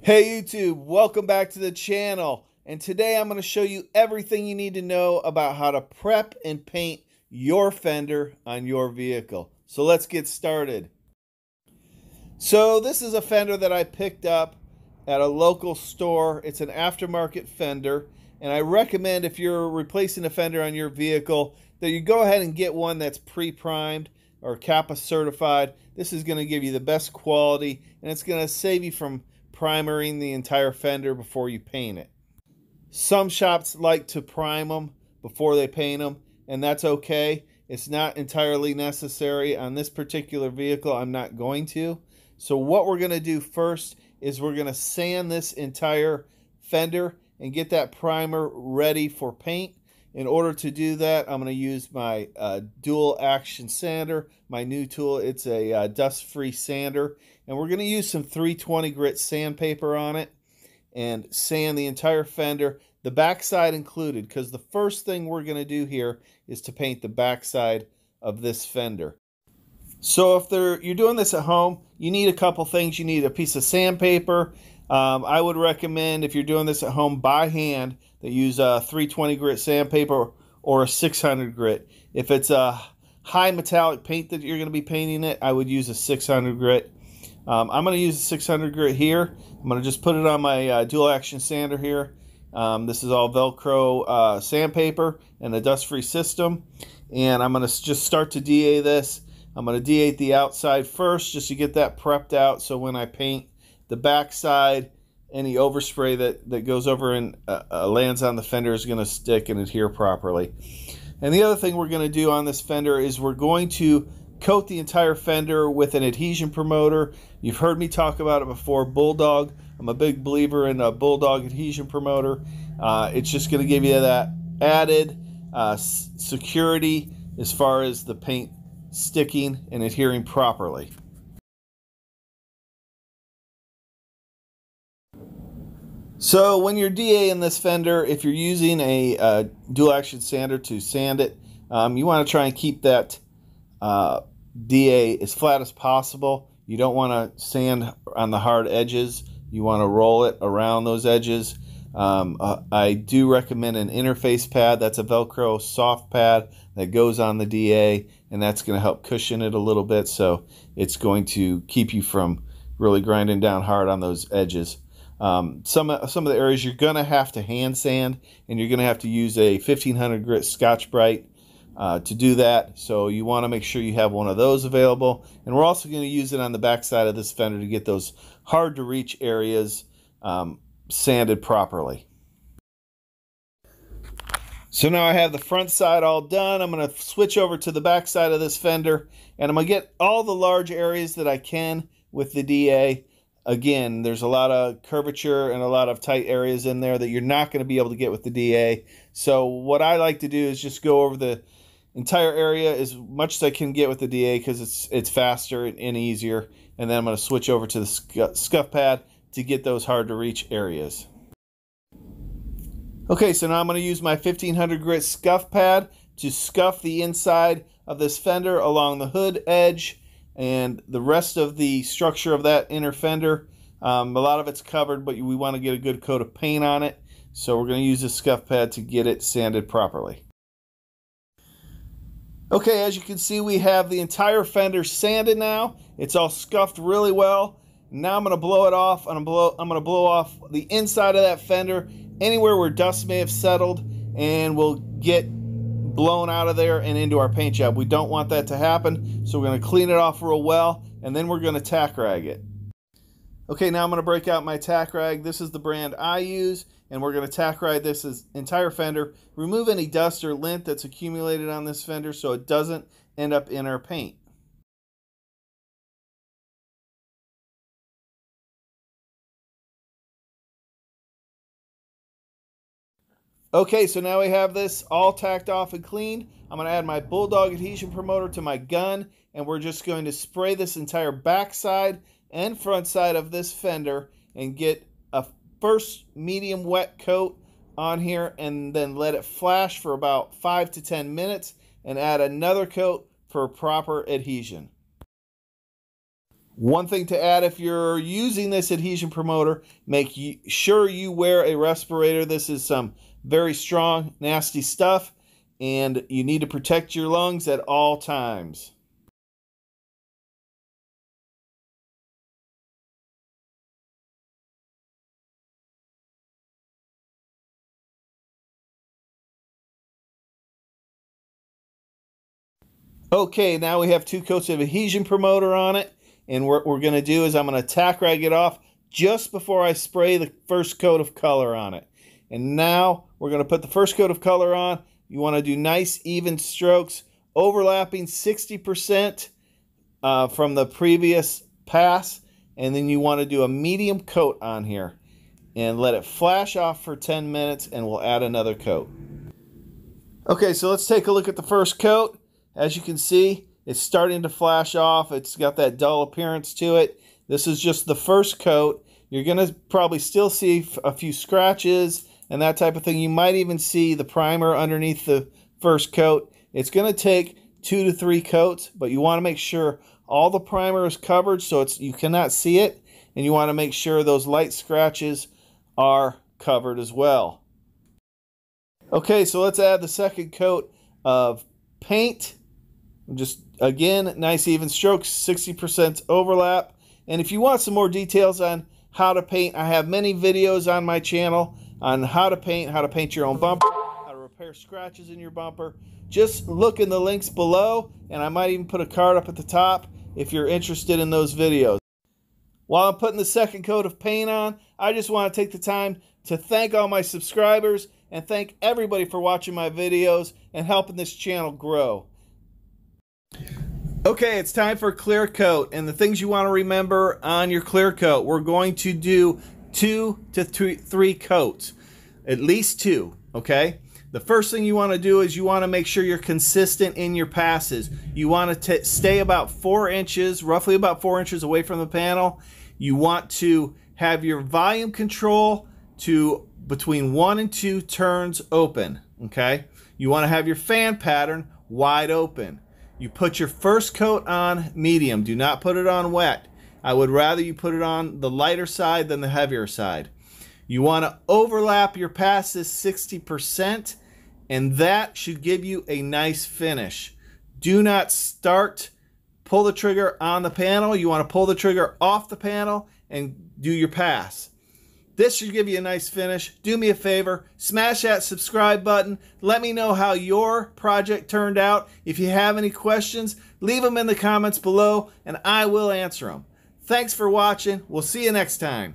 Hey YouTube, welcome back to the channel, and today I'm going to show you everything you need to know about how to prep and paint your fender on your vehicle. So let's get started. So this is a fender that I picked up at a local store. It's an aftermarket fender, and I recommend if you're replacing a fender on your vehicle that you go ahead and get one that's pre-primed or CAPA certified. This is going to give you the best quality, and it's going to save you from primering the entire fender before you paint it. Some shops like to prime them before they paint them, and that's okay. It's not entirely necessary. On this particular vehicle, I'm not going to. So what we're going to do first is we're going to sand this entire fender and get that primer ready for paint. In order to do that, I'm going to use my dual action sander, my new tool. It's a dust-free sander. And we're going to use some 320 grit sandpaper on it and sand the entire fender, the backside included, because the first thing we're going to do here is to paint the backside of this fender. So if you're doing this at home, you need a couple things. You need a piece of sandpaper. I would recommend if you're doing this at home by hand that use a 320 grit sandpaper or a 600 grit. If it's a high metallic paint that you're going to be painting it, I would use a 600 grit. I'm going to use a 600 grit here. I'm going to just put it on my dual action sander here. This is all Velcro sandpaper and a dust-free system. And I'm going to just start to DA this. I'm going to DA the outside first just to get that prepped out, so when I paint the backside, any overspray that goes over and lands on the fender is going to stick and adhere properly. And the other thing we're going to do on this fender is we're going to coat the entire fender with an adhesion promoter. You've heard me talk about it before, Bulldog. I'm a big believer in a Bulldog adhesion promoter. It's just going to give you that added security as far as the paint sticking and adhering properly. So when you're DAing this fender, if you're using a dual action sander to sand it, you want to try and keep that DA as flat as possible. You don't want to sand on the hard edges. You want to roll it around those edges. I do recommend an interface pad. That's a Velcro soft pad that goes on the DA, and that's going to help cushion it a little bit, so it's going to keep you from really grinding down hard on those edges. Some of the areas you're going to have to hand sand, and you're going to have to use a 1500 grit Scotch-Brite to do that, so you want to make sure you have one of those available. And we're also going to use it on the back side of this fender to get those hard to reach areas sanded properly. So now I have the front side all done. I'm going to switch over to the back side of this fender, and I'm going to get all the large areas that I can with the DA. Again, there's a lot of curvature and a lot of tight areas in there that you're not going to be able to get with the DA. So what I like to do is just go over the entire area as much as I can get with the DA, because it's faster and easier. And then I'm going to switch over to the scuff pad to get those hard to reach areas. Okay, so now I'm going to use my 1500 grit scuff pad to scuff the inside of this fender along the hood edge and the rest of the structure of that inner fender. A lot of it's covered, but we want to get a good coat of paint on it. So we're going to use a scuff pad to get it sanded properly. Okay, as you can see, we have the entire fender sanded now. It's all scuffed really well. Now I'm going to blow it off, and I'm going to blow off the inside of that fender, anywhere where dust may have settled, and we'll get blown out of there and into our paint job. We don't want that to happen, so we're going to clean it off real well, and then we're going to tack rag it. Okay, now I'm going to break out my tack rag. This is the brand I use, and we're going to tack rag this entire fender. Remove any dust or lint that's accumulated on this fender so it doesn't end up in our paint. Okay, so now we have this all tacked off and cleaned. I'm going to add my Bulldog adhesion promoter to my gun, and we're just going to spray this entire backside and front side of this fender and get a first medium wet coat on here, and then let it flash for about 5 to 10 minutes and add another coat for proper adhesion. One thing to add, if you're using this adhesion promoter, make sure you wear a respirator. This is some very strong, nasty stuff, and you need to protect your lungs at all times. Okay, now we have 2 coats of adhesion promoter on it. And what we're going to do is I'm going to tack rag it off just before I spray the first coat of color on it. And now we're going to put the first coat of color on. You want to do nice even strokes, overlapping 60% from the previous pass. And then you want to do a medium coat on here and let it flash off for 10 minutes and we'll add another coat. Okay, so let's take a look at the first coat. As you can see, it's starting to flash off. It's got that dull appearance to it. This is just the first coat. You're going to probably still see a few scratches and that type of thing. You might even see the primer underneath the first coat. It's going to take 2 to 3 coats, but you want to make sure all the primer is covered so you cannot see it. And you want to make sure those light scratches are covered as well. Okay, so let's add the second coat of paint. Just again, nice even strokes, 60% overlap. And if you want some more details on how to paint, I have many videos on my channel on how to paint your own bumper, how to repair scratches in your bumper. Just look in the links below, and I might even put a card up at the top if you're interested in those videos. While I'm putting the second coat of paint on, I just want to take the time to thank all my subscribers and thank everybody for watching my videos and helping this channel grow. Okay, it's time for clear coat, and the things you want to remember on your clear coat. We're going to do 2 to 3 coats, at least 2, okay? The first thing you want to do is you want to make sure you're consistent in your passes. You want to stay about 4 inches, roughly about 4 inches away from the panel. You want to have your volume control to between 1 and 2 turns open, okay? You want to have your fan pattern wide open. You put your first coat on medium. Do not put it on wet. I would rather you put it on the lighter side than the heavier side. You want to overlap your passes 60%, and that should give you a nice finish. Do not pull the trigger on the panel. You want to pull the trigger off the panel and do your pass. This should give you a nice finish. Do me a favor, smash that subscribe button. Let me know how your project turned out. If you have any questions, leave them in the comments below and I will answer them. Thanks for watching. We'll see you next time.